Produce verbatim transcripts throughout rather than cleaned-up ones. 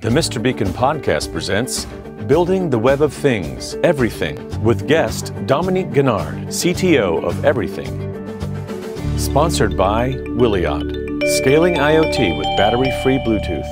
The Mister Beacon podcast presents Building the Web of Things, Evrythng, with guest Dominique Guinard, C T O of Evrythng. Sponsored by Wiliot, scaling IoT with battery-free Bluetooth.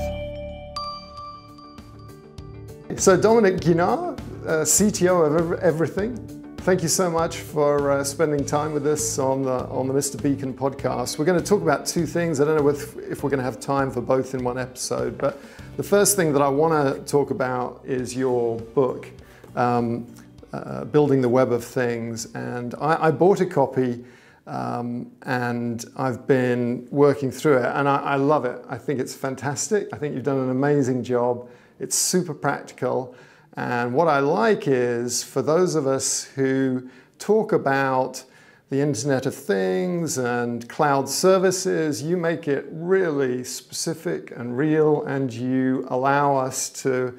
So Dominique Guinard, uh, C T O of Evrythng, thank you so much for uh, spending time with us on the, on the Mister Beacon podcast. We're going to talk about two things. I don't know if, if we're going to have time for both in one episode, but the first thing that I want to talk about is your book, um, uh, Building the Web of Things. And I, I bought a copy um, and I've been working through it, and I, I love it. I think it's fantastic. I think you've done an amazing job. It's super practical. And what I like is for those of us who talk about the Internet of Things and cloud services, you make it really specific and real, and you allow us to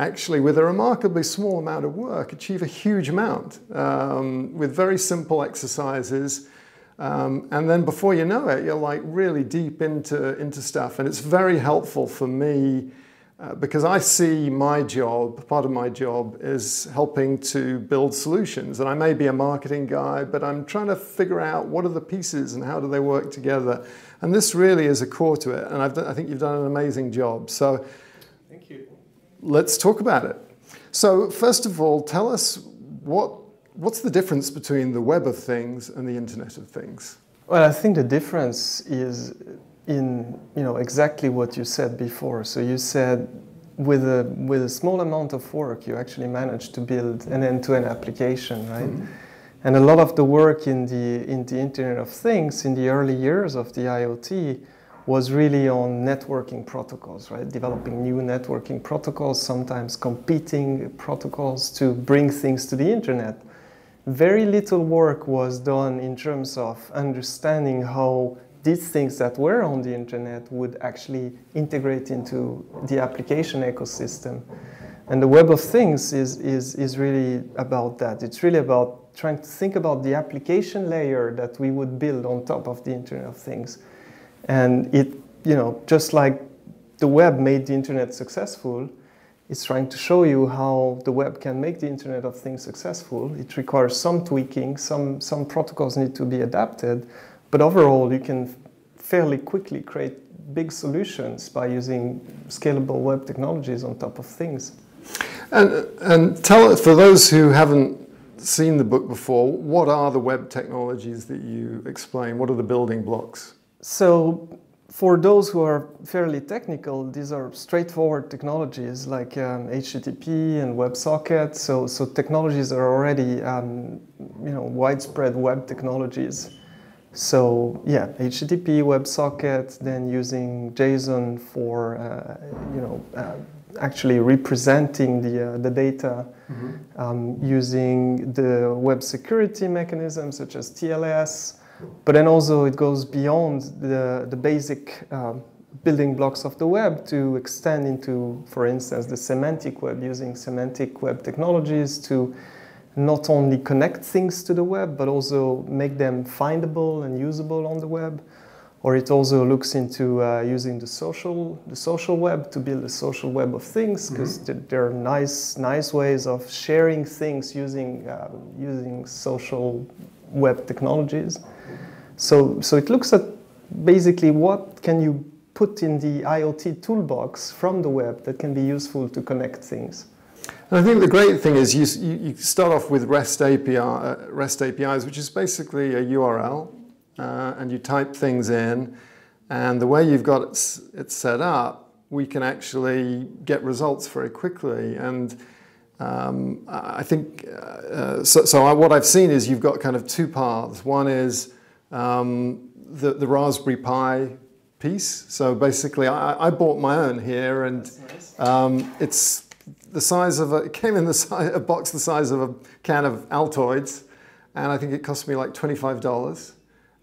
actually, with a remarkably small amount of work, achieve a huge amount um, with very simple exercises. Um, and then before you know it, you're like really deep into, into stuff. And it's very helpful for me uh, because I see my job, part of my job is helping to build solutions. And I may be a marketing guy, but I'm trying to figure out what are the pieces and how do they work together. And this really is a core to it. And I've done, I think you've done an amazing job. So thank you. Let's talk about it. So first of all, tell us what, what's the difference between the Web of Things and the Internet of Things? Well, I think the difference is in, you know, exactly what you said before. So you said with a, with a small amount of work, you actually managed to build an end-to-end application, right? Mm-hmm. And a lot of the work in the, in the Internet of Things in the early years of the IoT was really on networking protocols, right? Developing new networking protocols, sometimes competing protocols to bring things to the Internet. Very little work was done in terms of understanding how these things that were on the Internet would actually integrate into the application ecosystem. And the Web of Things is, is, is really about that. It's really about trying to think about the application layer that we would build on top of the Internet of Things. And it, you know, just like the web made the Internet successful, it's trying to show you how the web can make the Internet of Things successful. It requires some tweaking, some, some protocols need to be adapted, but overall, you can fairly quickly create big solutions by using scalable web technologies on top of things. And, and tell us, for those who haven't seen the book before, what are the web technologies that you explain? What are the building blocks? So, for those who are fairly technical, these are straightforward technologies like um, H T T P and WebSocket. So, so technologies are already, um, you know, widespread web technologies. So yeah, H T T P, WebSocket, then using JSON for uh, you know uh, actually representing the uh, the data, mm-hmm. um, using the web security mechanisms such as T L S. But then also it goes beyond the, the basic uh, building blocks of the web to extend into, for instance, the semantic web, using semantic web technologies to not only connect things to the web, but also make them findable and usable on the web. Or it also looks into uh, using the social, the social web to build a social web of things, because mm-hmm. there are nice, nice ways of sharing things using, uh, using social web technologies. So, so it looks at basically what can you put in the IoT toolbox from the web that can be useful to connect things. And I think the great thing is you, you start off with REST A P I, uh, REST A P Is, which is basically a U R L, uh, and you type things in, and the way you've got it, it set up, we can actually get results very quickly. And um, I think, uh, so, so I, what I've seen is you've got kind of two paths. One is Um, the, the Raspberry Pi piece. So basically I, I bought my own here, and nice. um, it's the size of a, it came in the size, a box the size of a can of Altoids, and I think it cost me like twenty-five dollars.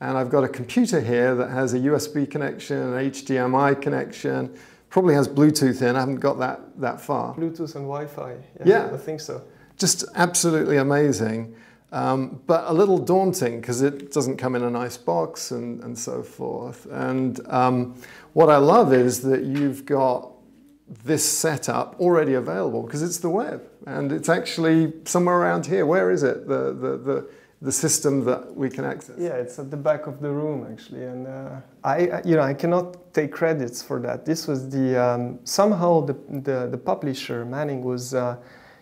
And I've got a computer here that has a U S B connection, an H D M I connection, probably has Bluetooth in. I haven't got that, that far. Bluetooth and Wi-Fi. Yeah, yeah. I think so. Just absolutely amazing. Um, but a little daunting because it doesn't come in a nice box and, and so forth. And um, what I love is that you've got this setup already available, because it's the web, and it's actually somewhere around here. Where is it? The the the, the system that we can access. Yeah, it's at the back of the room actually, and uh, I you know I cannot take credits for that. This was the um, somehow the, the the publisher Manning was. Uh,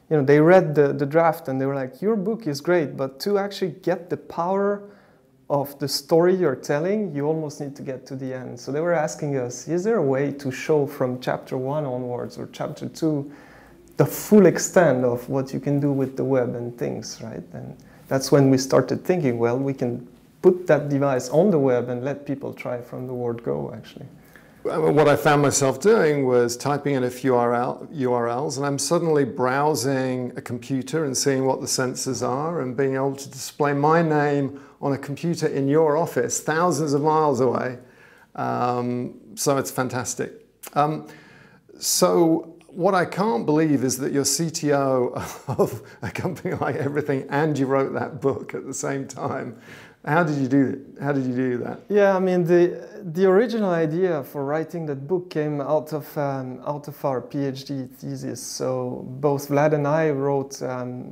You know, they read the, the draft and they were like, your book is great, but to actually get the power of the story you're telling, you almost need to get to the end. So they were asking us, is there a way to show from chapter one onwards or chapter two the full extent of what you can do with the web and things, right? And that's when we started thinking, well, we can put that device on the web and let people try from the word go, actually. What I found myself doing was typing in a few U R L, U R Ls, and I'm suddenly browsing a computer and seeing what the sensors are and being able to display my name on a computer in your office, thousands of miles away. Um, so it's fantastic. Um, so what I can't believe is that you're C T O of a company like Evrythng and you wrote that book at the same time. How did you do that? How did you do that? Yeah, I mean, the the original idea for writing that book came out of um, out of our PhD thesis. So both Vlad and I wrote um,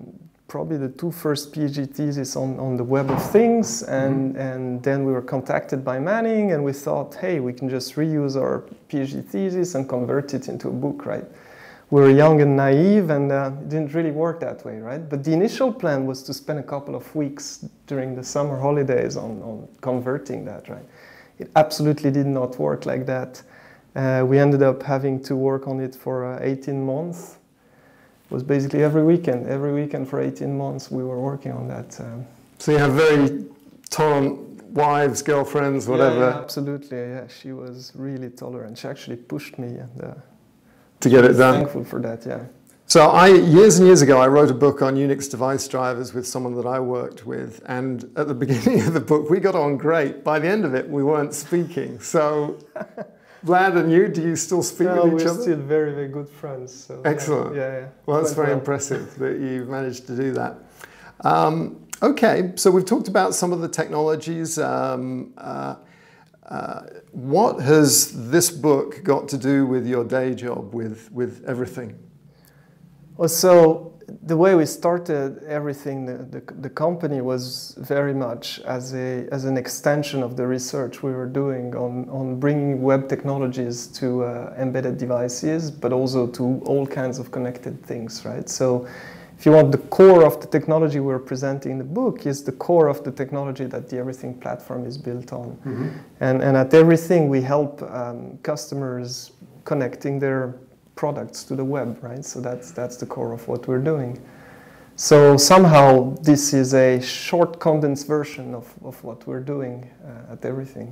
probably the two first PhD theses on on the Web of Things, and mm-hmm. and then we were contacted by Manning, and we thought, hey, we can just reuse our PhD thesis and convert it into a book, right? We were young and naive, and uh, it didn't really work that way, right? But the initial plan was to spend a couple of weeks during the summer holidays on, on converting that, right? It absolutely did not work like that. Uh, we ended up having to work on it for uh, eighteen months. It was basically every weekend. Every weekend for eighteen months we were working on that. Um, so you have very tolerant wives, girlfriends, whatever. Yeah, yeah, absolutely, yeah. She was really tolerant. She actually pushed me and... Uh, to get it done. Thankful for that, yeah. So I, years and years ago, I wrote a book on Unix device drivers with someone that I worked with, and at the beginning of the book, we got on great. By the end of it, we weren't speaking. So, Vlad and you, do you still speak no, with each other? We're still very, very good friends. So excellent. Yeah, yeah, yeah. Well, that's very well. impressive that you've managed to do that. Um, okay, so we've talked about some of the technologies. Um, uh, Uh, what has this book got to do with your day job, with, with Evrythng? Well, so the way we started Evrythng, the, the, the company was very much as, a, as an extension of the research we were doing on, on bringing web technologies to uh, embedded devices, but also to all kinds of connected things, right? So if you want, the core of the technology we're presenting in the book is the core of the technology that the Evrythng platform is built on. Mm-hmm. And, and at Evrythng, we help um, customers connecting their products to the web, right? So that's, that's the core of what we're doing. So somehow, this is a short, condensed version of, of what we're doing uh, at Evrythng.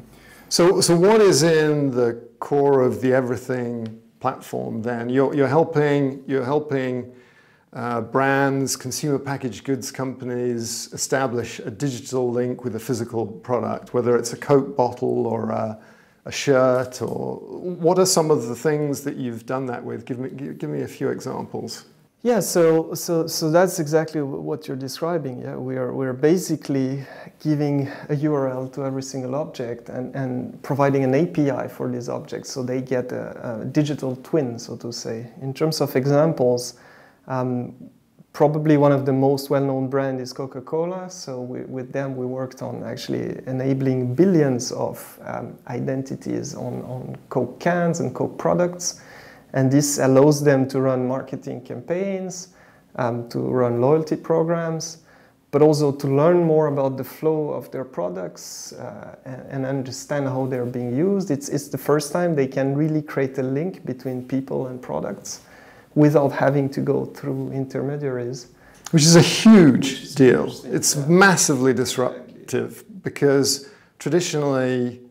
So, so what is in the core of the Evrythng platform then? You're, you're helping... You're helping Uh, brands, consumer packaged goods companies establish a digital link with a physical product, whether it's a Coke bottle or a, a shirt, or what are some of the things that you've done that with? Give me, give me a few examples. Yeah, so, so, so that's exactly what you're describing. Yeah, we are, we're basically giving a U R L to every single object and, and providing an A P I for these objects so they get a, a digital twin, so to say. In terms of examples, Um, probably one of the most well-known brands is Coca-Cola, so we, with them we worked on actually enabling billions of um, identities on, on Coke cans and Coke products, and this allows them to run marketing campaigns, um, to run loyalty programs, but also to learn more about the flow of their products uh, and, and understand how they're being used. It's, it's the first time they can really create a link between people and products without having to go through intermediaries. Which is a huge is deal. It's yeah. massively disruptive because traditionally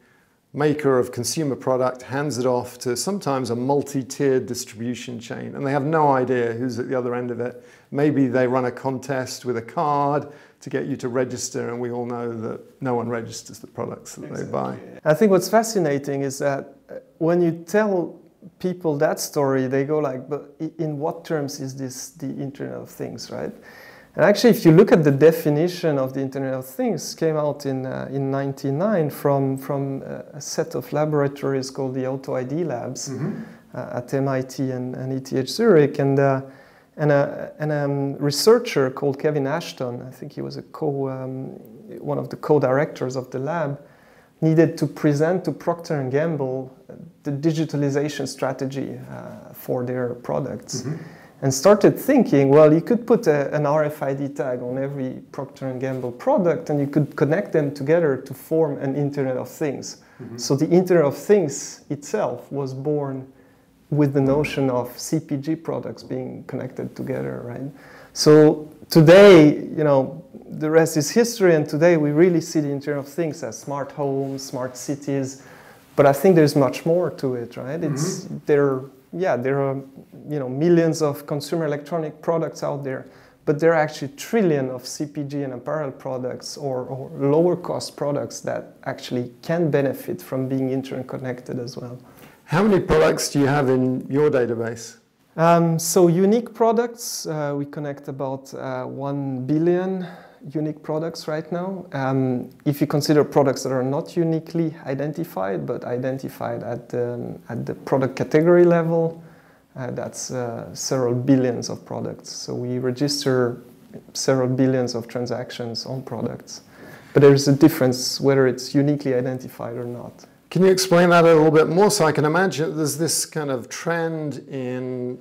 maker of consumer product hands it off to sometimes a multi-tiered distribution chain and they have no idea who's at the other end of it. Maybe they run a contest with a card to get you to register, and we all know that no one registers the products that exactly. they buy. I think what's fascinating is that when you tell people that story, they go like, but in what terms is this the Internet of Things, right? And actually, if you look at the definition of the Internet of Things, came out in uh, in ninety-nine from from a set of laboratories called the Auto I D Labs, mm-hmm. uh, at M I T and, and E T H Zurich, and uh, and a, and a researcher called Kevin Ashton, I think he was a co, um, one of the co-directors of the lab, needed to present to Procter and Gamble the digitalization strategy uh, for their products. Mm-hmm. And started thinking, well, you could put a, an R F I D tag on every Procter and Gamble product, and you could connect them together to form an Internet of Things. Mm-hmm. So the Internet of Things itself was born with the notion of C P G products being connected together, right? So today, you know, the rest is history, and today we really see the Internet of Things as smart homes, smart cities, but I think there's much more to it, right? It's, mm-hmm. there, yeah, there are, you know, millions of consumer electronic products out there, but there are actually trillions of C P G and apparel products or, or lower cost products that actually can benefit from being interconnected as well. How many products do you have in your database? Um, so unique products, uh, we connect about uh, one billion unique products right now. Um, if you consider products that are not uniquely identified, but identified at, um, at the product category level, uh, that's uh, several billions of products. So we register several billions of transactions on products. But there's a difference whether it's uniquely identified or not. Can you explain that a little bit more? So I can imagine there's this kind of trend in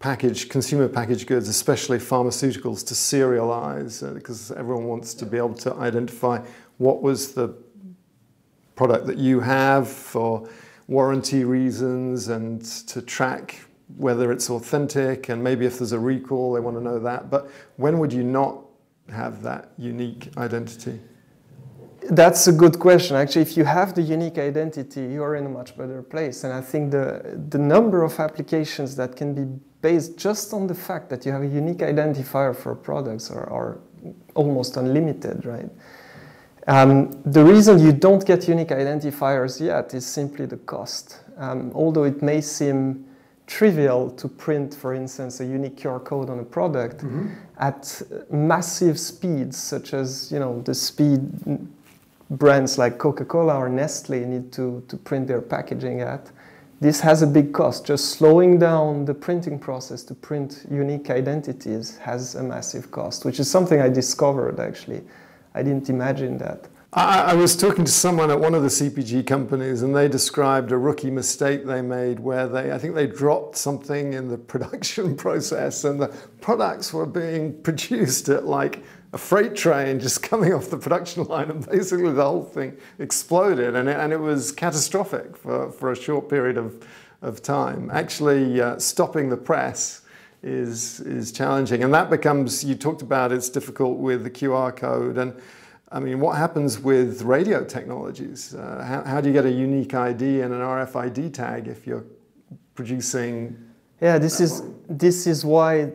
package, consumer packaged goods, especially pharmaceuticals, to serialize uh, because everyone wants to be able to identify what was the product that you have for warranty reasons and to track whether it's authentic, and maybe if there's a recall they want to know that. But when would you not have that unique identity? That's a good question. Actually, if you have the unique identity, you're in a much better place. And I think the, the number of applications that can be based just on the fact that you have a unique identifier for products are, are almost unlimited, right? Um, the reason you don't get unique identifiers yet is simply the cost. Um, although it may seem trivial to print, for instance, a unique Q R code on a product, mm-hmm. at massive speeds, such as, you know, the speed brands like Coca-Cola or Nestle need to, to print their packaging at. This has a big cost. Just slowing down the printing process to print unique identities has a massive cost, which is something I discovered, actually. I didn't imagine that. I, I was talking to someone at one of the C P G companies, and they described a rookie mistake they made where they, I think they dropped something in the production process, and the products were being produced at like a freight train just coming off the production line, and basically the whole thing exploded, and it, and it was catastrophic for, for a short period of, of time. Actually uh, stopping the press is, is challenging, and that becomes, you talked about it's difficult with the Q R code, and I mean, what happens with radio technologies? Uh, how, how do you get a unique I D and an R F I D tag if you're producing? Yeah, this is, this is why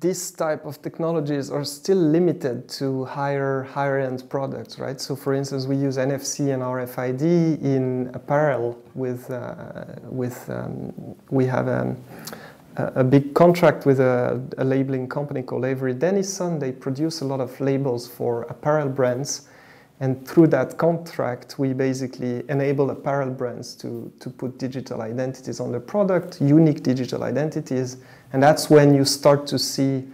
these type of technologies are still limited to higher, higher end products, right? So for instance, we use N F C and R F I D in apparel with, uh, with um, we have a, a big contract with a, a labeling company called Avery Dennison. They produce a lot of labels for apparel brands. And through that contract, we basically enable apparel brands to, to put digital identities on their product, unique digital identities. And that's when you start to see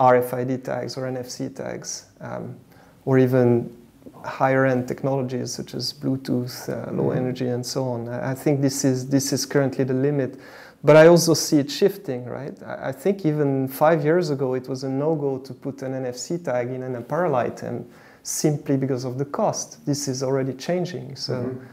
R F I D tags or N F C tags, um, or even higher-end technologies such as Bluetooth, uh, low energy, and so on. I think this is, this is currently the limit. But I also see it shifting, right? I think even five years ago, it was a no-go to put an N F C tag in an apparel item, simply because of the cost. This is already changing. So mm-hmm.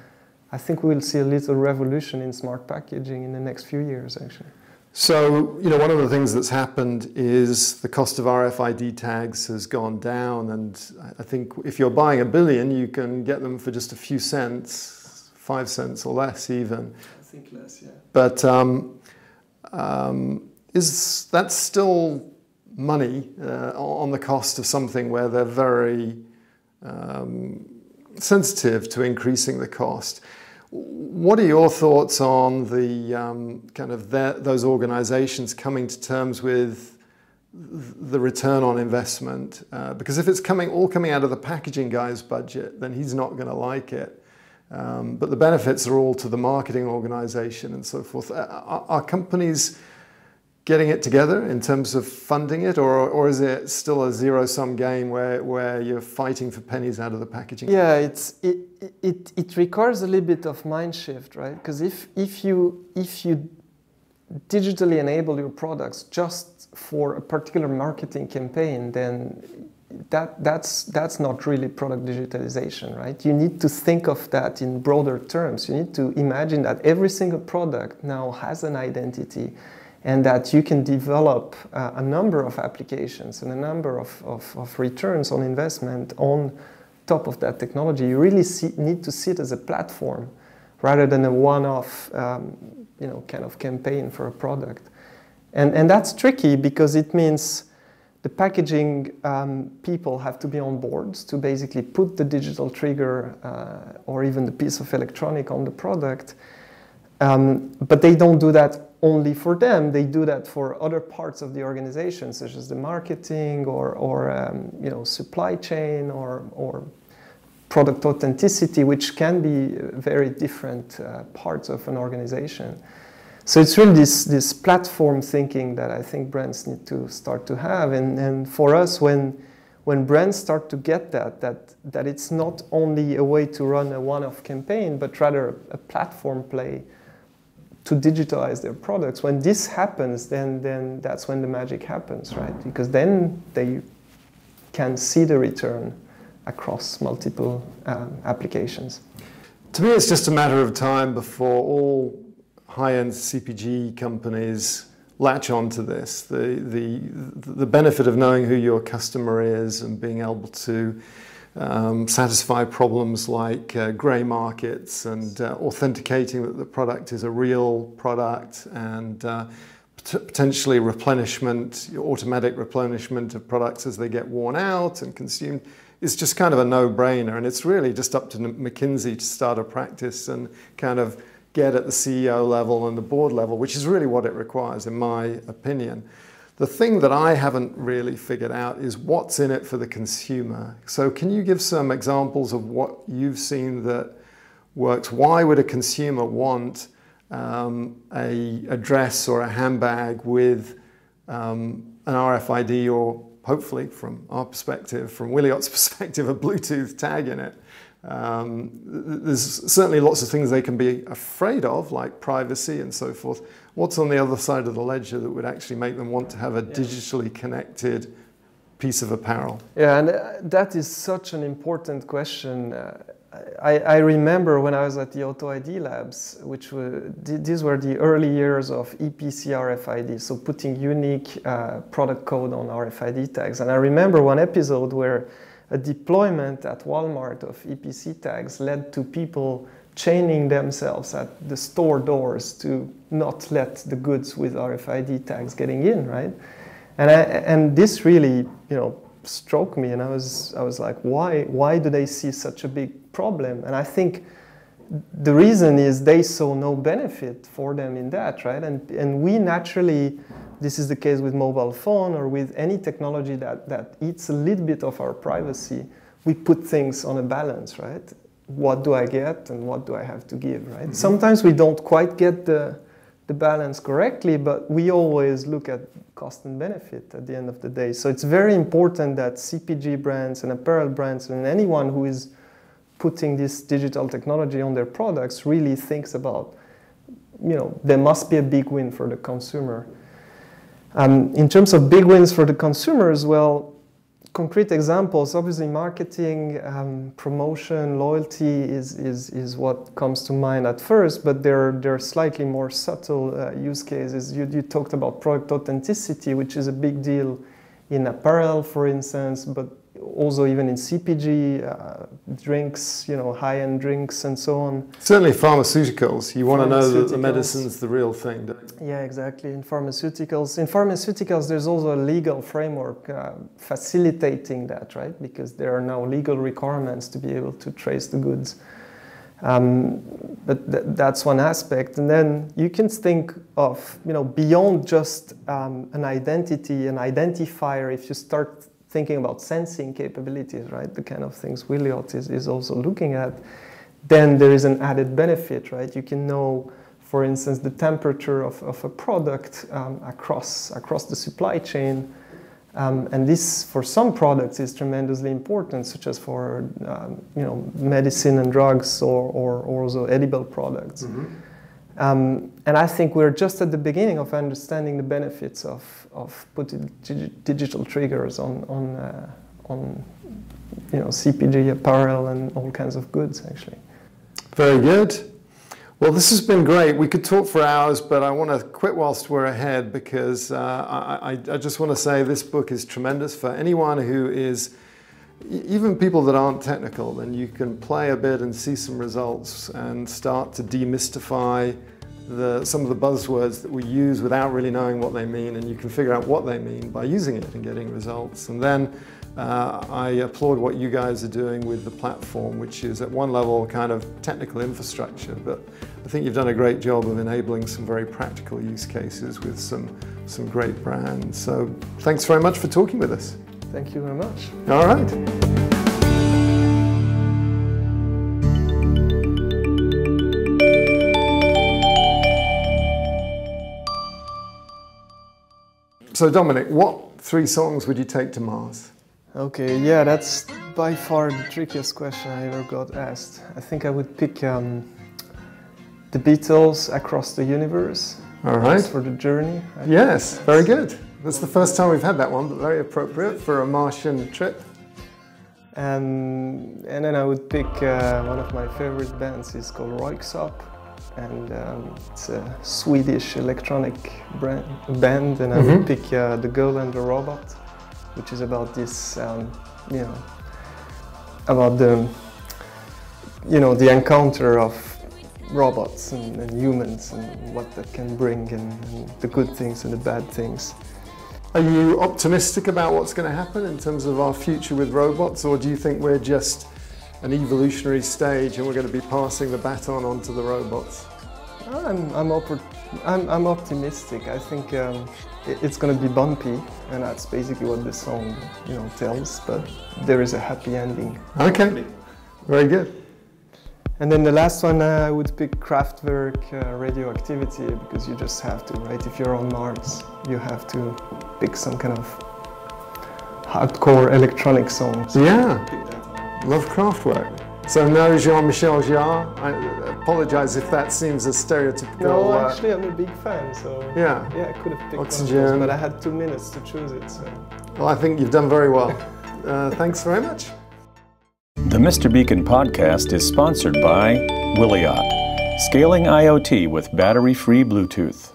I think we'll see a little revolution in smart packaging in the next few years, actually. So, you know, one of the things that's happened is the cost of R F I D tags has gone down. And I think if you're buying a billion, you can get them for just a few cents, five cents or less even. I think less, yeah. But um, um, is that still money uh, on the cost of something where they're very Um, sensitive to increasing the cost? What are your thoughts on the um, kind of their, those organizations coming to terms with the return on investment? Uh, because if it's coming all coming out of the packaging guy's budget, then he's not going to like it. Uh, Um, but the benefits are all to the marketing organization and so forth. Are, are companies getting it together in terms of funding it, or, or is it still a zero-sum game where, where you're fighting for pennies out of the packaging? Yeah, it's, it, it, it requires a little bit of mind shift, right? Because if, if, you, if you digitally enable your products just for a particular marketing campaign, then that, that's, that's not really product digitalization, right? You need to think of that in broader terms. You need to imagine that every single product now has an identity, and that you can develop uh, a number of applications and a number of, of, of returns on investment on top of that technology. You really see, need to see it as a platform rather than a one-off um, you know, kind of campaign for a product. And, and that's tricky because it means the packaging um, people have to be on board to basically put the digital trigger uh, or even the piece of electronic on the product. Um, but they don't do that only for them, they do that for other parts of the organization, such as the marketing or, or um, you know, supply chain or, or product authenticity, which can be very different uh, parts of an organization. So it's really this, this platform thinking that I think brands need to start to have. And, and for us, when, when brands start to get that, that, that it's not only a way to run a one-off campaign, but rather a platform play to digitalize their products. When this happens, then, then that's when the magic happens, right? Because then they can see the return across multiple um, applications. To me, it's just a matter of time before all high-end C P G companies latch onto this. The, the, the benefit of knowing who your customer is and being able to Um, satisfy problems like uh, grey markets and uh, authenticating that the product is a real product, and uh, pot potentially replenishment, automatic replenishment of products as they get worn out and consumed, is just kind of a no-brainer. And it's really just up to McKinsey to start a practice and kind of get at the C E O level and the board level, which is really what it requires, in my opinion. The thing that I haven't really figured out is what's in it for the consumer. So can you give some examples of what you've seen that works? Why would a consumer want um, a, a dress or a handbag with um, an R F I D, or hopefully, from our perspective, from Wiliot's perspective, a Bluetooth tag in it? Um, there's certainly lots of things they can be afraid of, like privacy and so forth. What's on the other side of the ledger that would actually make them want to have a digitally connected piece of apparel? Yeah, and that is such an important question. Uh, I, I remember when I was at the Auto I D Labs, which were, these were the early years of E P C R F I D, so putting unique uh, product code on R F I D tags. And I remember one episode where a deployment at Walmart of E P C tags led to people chaining themselves at the store doors to not let the goods with R F I D tags getting in, right? And I, and this really, you know, struck me, and I was I was like, why why do they see such a big problem? And I think the reason is they saw no benefit for them in that, right? And and we naturally, this is the case with mobile phone or with any technology that, that eats a little bit of our privacy, we put things on a balance, right? What do I get and what do I have to give, right? Mm-hmm. Sometimes we don't quite get the, the balance correctly, but we always look at cost and benefit at the end of the day. So it's very important that C P G brands and apparel brands and anyone who is putting this digital technology on their products really thinks about, you know, there must be a big win for the consumer. Um, in terms of big wins for the consumers, well, concrete examples, obviously marketing, um, promotion, loyalty is, is, is what comes to mind at first, but there, there are slightly more subtle uh, use cases. You, you talked about product authenticity, which is a big deal in apparel, for instance, but also even in C P G, uh, drinks, you know, high-end drinks and so on. Certainly pharmaceuticals. You want to know that the medicine's the real thing, don't you? Yeah, exactly. In pharmaceuticals, in pharmaceuticals, there's also a legal framework uh, facilitating that, right? Because there are now legal requirements to be able to trace the goods. Um, but th that's one aspect. And then you can think of, you know, beyond just um, an identity, an identifier, if you start thinking about sensing capabilities, right? The kind of things Wiliot is, is also looking at. then there is an added benefit, right? You can know, for instance, the temperature of, of a product um, across, across the supply chain. Um, and this, for some products, is tremendously important, such as for um, you know, medicine and drugs, or, or, or also edible products. Mm-hmm. um, and I think we're just at the beginning of understanding the benefits of, of putting digital triggers on, on, uh, on you know, C P G, apparel, and all kinds of goods, actually. Very good. Well, this has been great. We could talk for hours, but I want to quit whilst we're ahead, because uh, I, I just want to say this book is tremendous for anyone who is, even people that aren't technical. Then you can play a bit and see some results and start to demystify the, some of the buzzwords that we use without really knowing what they mean, and you can figure out what they mean by using it and getting results. And then Uh, I applaud what you guys are doing with the platform, which is at one level kind of technical infrastructure, but I think you've done a great job of enabling some very practical use cases with some, some great brands. So thanks very much for talking with us. Thank you very much. All right. So Dominic, what three songs would you take to Mars? Okay, yeah, that's by far the trickiest question I ever got asked. I think I would pick um, the Beatles, Across the Universe. All right. For the journey. I yes, very good. That's the first time we've had that one, but very appropriate for a Martian trip. And, and then I would pick uh, one of my favorite bands. It's called Roixop, and um, it's a Swedish electronic brand, band. And I mm-hmm. would pick uh, The Girl and the Robot, which is about this, um, you know, about the, you know, the encounter of robots and, and humans, and what that can bring, and, and the good things and the bad things. Are you optimistic about what's going to happen in terms of our future with robots, or do you think we're just an evolutionary stage and we're going to be passing the baton on to the robots? I'm, I'm, I'm, I'm optimistic. I think um, it, it's going to be bumpy, and that's basically what the song, you know, tells. But there is a happy ending. Okay, very good. And then the last one, uh, I would pick Kraftwerk, uh, Radioactivity, because you just have to, right? If you're on Mars, you have to pick some kind of hardcore electronic song. So yeah, love Kraftwerk. So no Jean-Michel Jarre. I apologize if that seems a stereotypical. No, actually, I'm a big fan, so yeah, yeah, I could have picked Oxygen, one of those, but I had two minutes to choose it. So. Well, I think you've done very well. uh, thanks very much. The Mister Beacon podcast is sponsored by Wiliot, scaling IoT with battery-free Bluetooth.